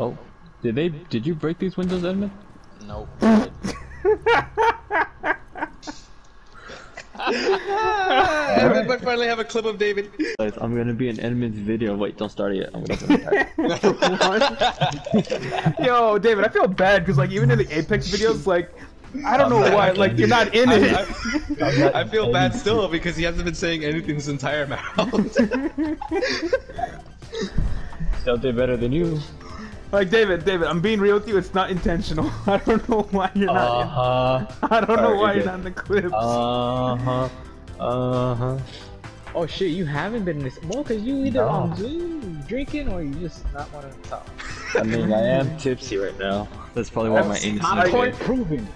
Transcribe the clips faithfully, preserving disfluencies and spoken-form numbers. Oh, did they? Did you break these windows, Edmond? Nope. Everybody finally have a clip of David. I'm gonna be in Edmond's video. Wait, don't start it yet. I'm gonna Yo, David, I feel bad because like even in the Apex videos, like I don't I'm know why, like you're not in I'm, it. I'm, I'm not I feel in bad still because he hasn't been saying anything this entire mouth. They'll do better than you. Like, David, David, I'm being real with you, it's not intentional. I don't know why you're not uh-huh. in I don't Sorry, know why you're not in the clips. Uh-huh. Uh-huh. Oh shit, you haven't been in this- Well, cause you either no. on Zoom, drinking, or you just not wanting to talk. I mean, I am tipsy right now. That's probably why my aim is point proven!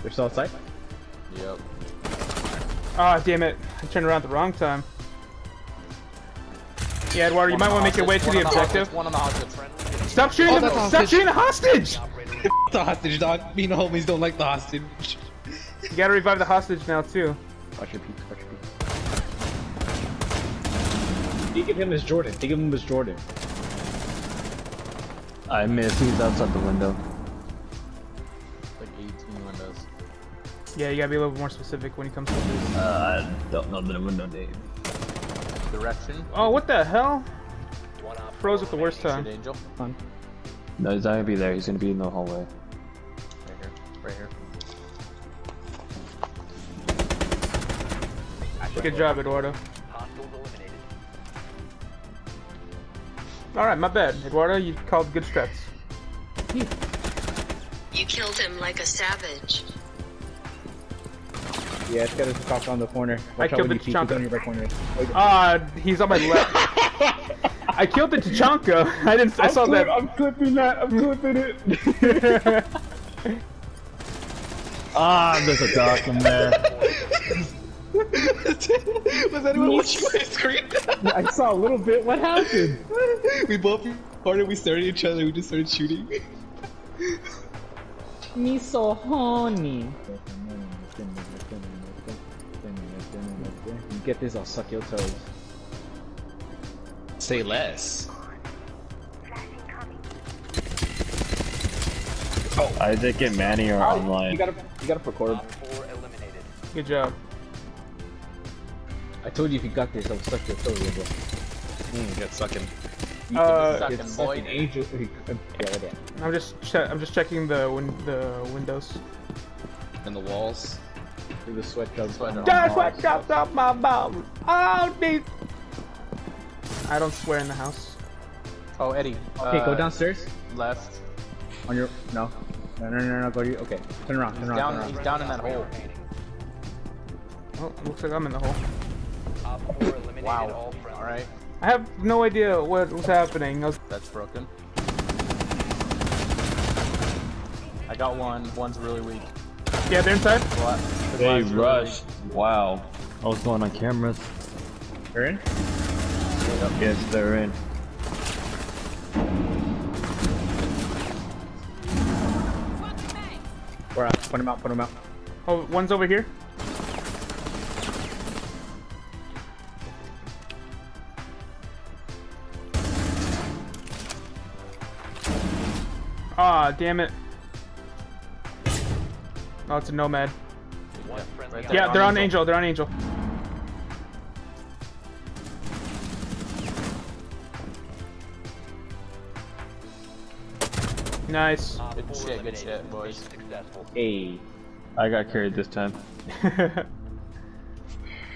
They're still outside? Yep. Aw, oh, damn it. I turned around at the wrong time. Yeah, Eduardo, you might want to make your way to the objective. One on the objective, friend. Stop shooting oh, the- stop shooting the hostage! F*** the hostage, dog. Me and the homies don't like the hostage. You gotta revive the hostage now, too. Watch your peek, watch your peek. Think of him as Jordan. Think of him as Jordan. I miss. He's outside the window. Like eighteen windows. Yeah, you gotta be a little more specific when it comes to this. Uh, I don't know the window, Dave. Direction? Oh, what the hell? Froze at the worst time. Angel. No, he's not gonna be there. He's gonna be in the hallway. Right here. Right here. Good job, Eduardo. Alright, my bad. Eduardo, you called good strats. You killed him like a savage. Yeah, it's got his cock on the corner. Watch I killed the Tachanka. Ah, uh, he's on my left. I killed the Tachanka. I didn't. I I'm saw clip, that. I'm clipping that. I'm clipping it. Ah, there's a doc in there. Was anyone watching my screen? I saw a little bit. What happened? We both parted. We stared at each other. We just started shooting. Me so horny. You get this, I'll suck your toes. Say less. Oh, Isaac and Manny are oh, online. You gotta, you gotta record. Good job. I told you if you got this, I'll suck your toes, bro. Mm, get sucking. You uh, sucking, get sucking. Angel. I'm just, I'm just checking the win the windows. And the walls. Through the sweat drops. The sweat drops off my bum. Oh, these. I don't swear in the house. Oh, Eddie. Okay, uh, go downstairs. Left. On your no. No, no, no, no. Go to you. Okay, turn around. Turn he's around. Down, turn around. He's down in that hole. Oh, looks like I'm in the hole. Wow. All, all right. I have no idea what was happening. I was... That's broken. I got one. One's really weak. Yeah, they're inside. The they rushed. Really wow. I was going on cameras. They're in. Yes, they're in. We're out. Put them out, put them out. Oh, one's over here. Ah, damn it. Oh, it's a nomad. Yeah, right yeah they're on Angel. Angel, they're on Angel. Nice. Good shit, good shit, boys. Hey. I got carried this time.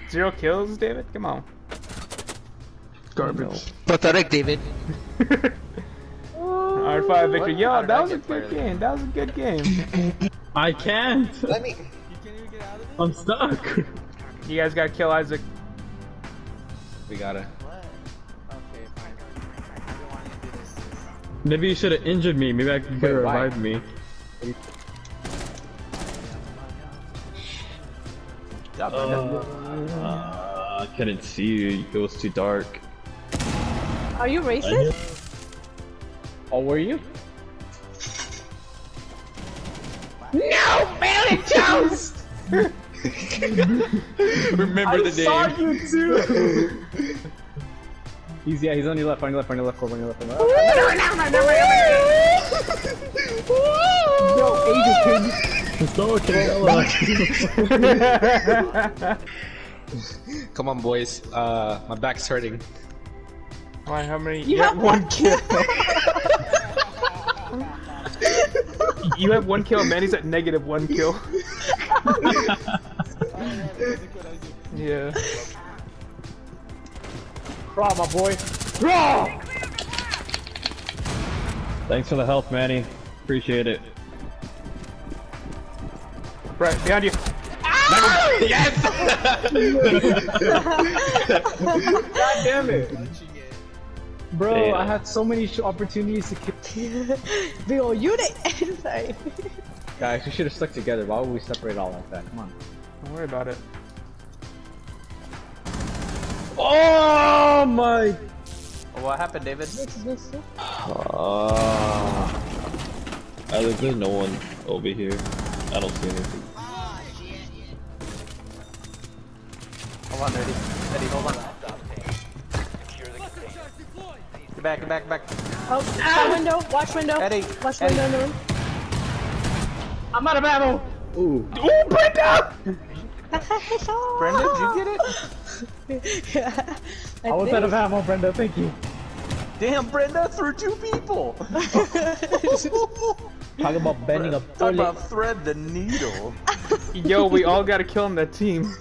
Zero kills, David? Come on. Garbage. No. Pathetic, David. R five victory. Yo, that was a good game. That was a good game. I can't. Let me. You can't even get out of it? I'm stuck. You guys gotta kill Isaac. We gotta. Maybe you should have injured me. Maybe I could revive me. Uh, uh, I couldn't see you. It was too dark. Are you racist? Oh, were you? No, Manny toast. Remember I the name. I saw you too. He's yeah, he's on your left, on your left, on your left, on your left, on your left. On your left. Yo, Angel, kid. It's not okay. Come on, boys. Uh, my back's hurting. Why? How many? You yeah, have one kill. You have one kill, and Manny's at negative one kill. Yeah. Draw, my boy. Draw! Thanks for the help, Manny. Appreciate it. Right, behind you. Ah! Yes! God damn it. Bro, damn. I had so many sh opportunities to kill. The whole unit! Sorry. Guys, we should have stuck together. Why would we separate all like that? Come on. Don't worry about it. Oh my! What happened, David? Uh, there's really no one over here. I don't see anything. Oh, hold on, Eddie. Eddie, hold on. Get back, get back, get back. Oh, ah, window. Watch window. Eddie. Watch Eddie. window. No. I'm out of ammo. Ooh. Ooh, Brenda! Brenda, did you get it? Yeah, I, I was out of ammo, Brenda, thank you. Damn, Brenda threw two people! Talk about bending a bullet. Talk about thread the needle. Yo, we all got a kill on that team.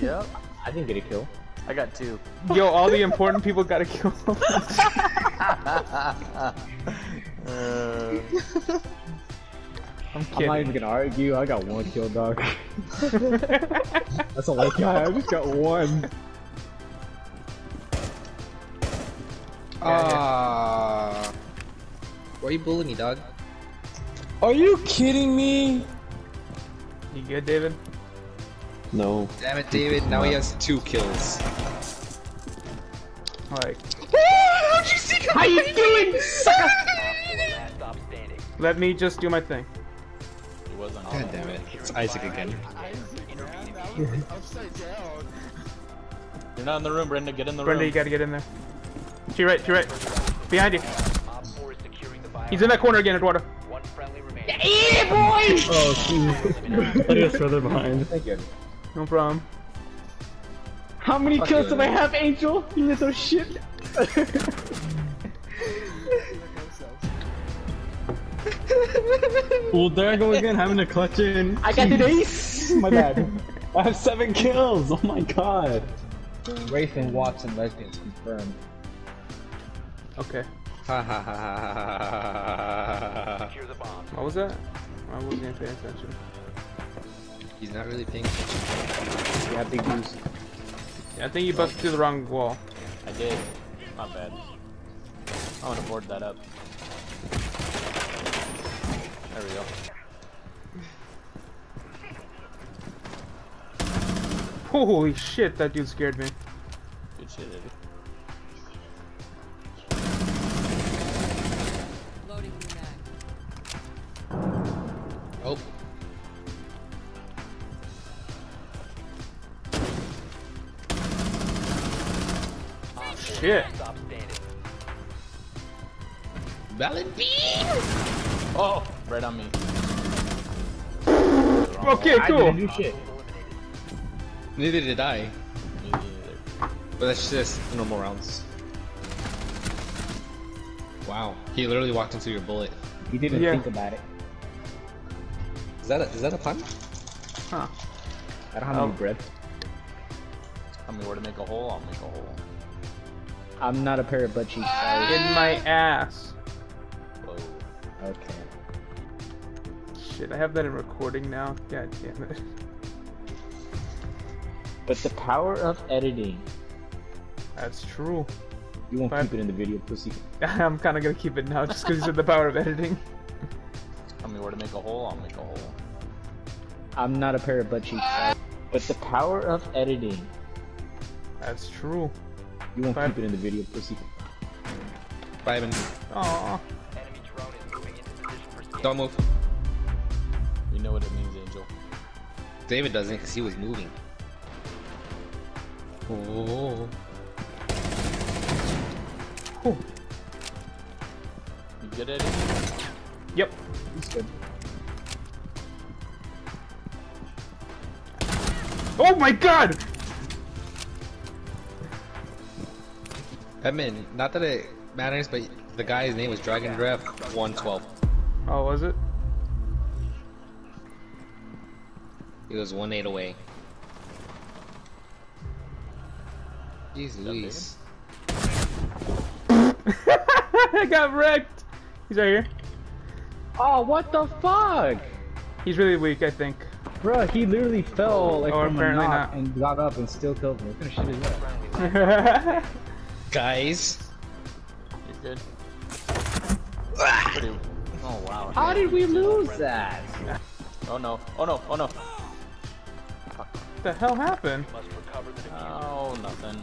Yep. I didn't get a kill. I got two. Yo, all the important people got a kill. uh... I'm, I'm not even gonna argue, I got one kill, dog. That's all I got, I just got one. Ah. Uh, why are you bullying me, dog? Are you kidding me? You good, David? No. Damn it, David, now he has two kills. Alright. How'd you see How you doing, sucker? Let me just do my thing. God damn it, it's Isaac again. You're not in the room, Brenda, get in the Brenda, room. Brenda, you gotta get in there. To your right, to your right. Behind you. He's in that corner again, Eduardo. Yeah, eat it, boy! Oh, jeez. I guess further behind. No problem. How many Fuck kills you, do man. I have, Angel? You little shit. Well, there I go again, having to clutch in. I got the ace! My bad. I have seven kills! Oh my god. Wraith and Watson lesbians confirmed. Okay. Ha ha ha ha ha ha. What was that? I wasn't even paying attention. He's not really paying attention. Yeah, big goose. Yeah, I think you busted through the wrong wall. I did. Not bad. I'm gonna board that up. There we go. Holy shit, that dude scared me. Good shit, Eddie. Loading you back. Oh. Oh shit. Valentine! Oh, right on me. Okay, cool. I didn't do shit. Neither did I. Neither. But that's just normal rounds. Wow, he literally walked into your bullet. He didn't yeah. think about it. Is that a, is that a pun? Huh. I don't have um, any bread. Tell me where to make a hole. I'll make a hole. I'm not a pair of butt cheeks. Ah! In my ass. Whoa. Okay. Shit, I have that in recording now. God damn it. But the power of editing. That's true. You won't if keep I... it in the video, pussy. I'm kinda gonna keep it now just because you said the power of editing. Tell me where to make a hole, I'll make a hole. I'm not a pair of butt cheeks. But the power of editing. That's true. You won't if keep I... it in the video, pussy. Five and. Aww. Don't move. You know what it means, Angel. David doesn't because he was moving. Oh. Whew. You good at it? Yep, he's good. Oh my god! I mean, not that it matters, but the guy's name was Dragon Draft one twelve. Oh, was it? He was one eight away. Jeez Louise. I got wrecked! He's right here. Oh, what the fuck? He's really weak, I think. Bro, he literally fell like oh, from a knock and got up and still killed me. What kind of shit is that? Guys, you're good. Oh wow! How did we lose that? Oh no! Oh no! Oh no! What the hell happened? Oh, nothing.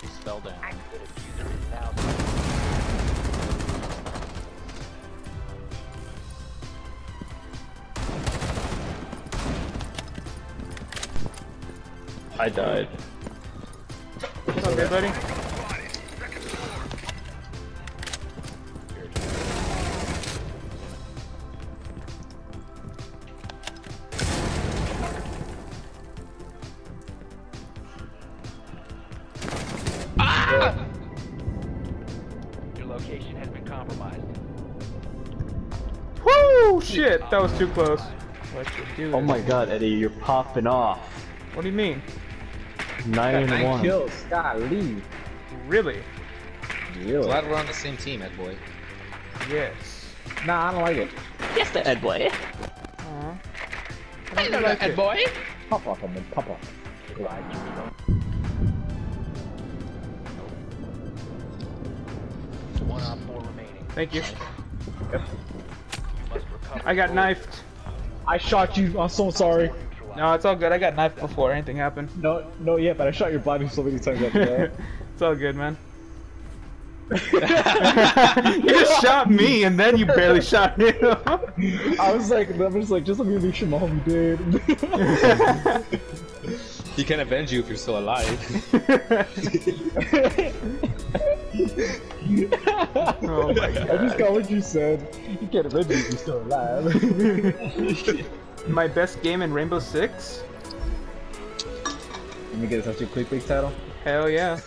He fell down. I died. What's up, everybody? Ah! Your location has been compromised. Woo! Shit, that was too close. What you doing? Oh my god, Eddie, you're popping off. What do you mean? Nine, nine one. Kills. Golly. Really? Really? Glad we're on the same team, Ed Boy. Yes. Nah, I don't like it. Yes, the Ed Boy. Aww. I don't like Ed Boy. Pop off him, pop off. Glad you know. One on four remaining. Thank you. Yep. You must recover. I got knifed. I shot you. I'm so sorry. No, it's all good. I got knifed before anything happened. No, no, yeah, but I shot your body so many times after that. It's all good, man. You just shot me, and then you barely shot him. I was like, I was like, just let me make sure my homie did. He can avenge you if you're still alive. Oh my god! I just got what you said. He can't avenge you if you're still alive. My best game in Rainbow Six? Let me get a touchy quick quick title. Hell yeah.